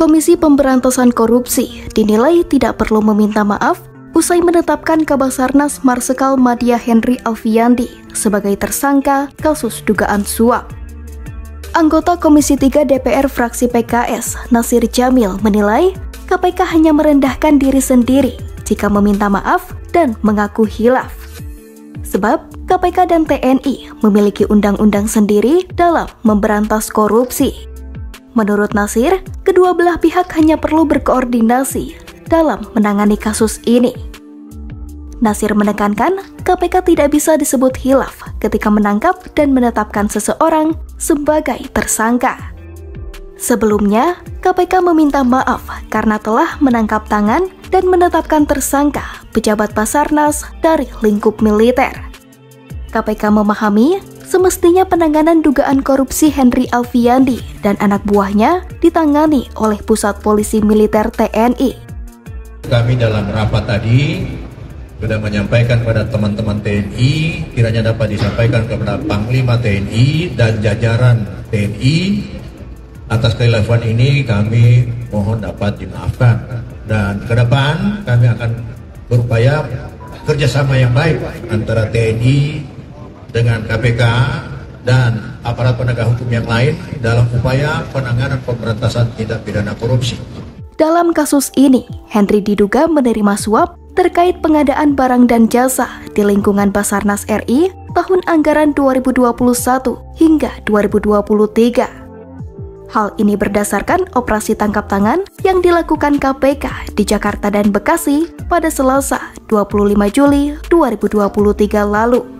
Komisi Pemberantasan Korupsi dinilai tidak perlu meminta maaf usai menetapkan Kabasarnas Marsekal Madya Henri Alfiandi sebagai tersangka kasus dugaan suap. Anggota Komisi III DPR Fraksi PKS, Nasir Djamil, menilai KPK hanya merendahkan diri sendiri jika meminta maaf dan mengaku khilaf. Sebab KPK dan TNI memiliki undang-undang sendiri dalam memberantas korupsi. Menurut Nasir, kedua belah pihak hanya perlu berkoordinasi dalam menangani kasus ini. Nasir menekankan, KPK tidak bisa disebut khilaf ketika menangkap dan menetapkan seseorang sebagai tersangka. Sebelumnya, KPK meminta maaf karena telah menangkap tangan dan menetapkan tersangka pejabat Basarnas dari lingkup militer. KPK memahami semestinya penanganan dugaan korupsi Henri Alfiandi dan anak buahnya ditangani oleh Pusat Polisi Militer TNI. Kami dalam rapat tadi sudah menyampaikan kepada teman-teman TNI, kiranya dapat disampaikan kepada Panglima TNI dan jajaran TNI, atas kelakuan ini kami mohon dapat dimaafkan. Dan ke depan kami akan berupaya kerjasama yang baik antara TNI dengan KPK dan aparat penegak hukum yang lain dalam upaya penanganan pemberantasan tindak pidana korupsi. Dalam kasus ini, Henri diduga menerima suap terkait pengadaan barang dan jasa di lingkungan Basarnas RI tahun anggaran 2021 hingga 2023. Hal ini berdasarkan operasi tangkap tangan yang dilakukan KPK di Jakarta dan Bekasi pada Selasa 25 Juli 2023 lalu.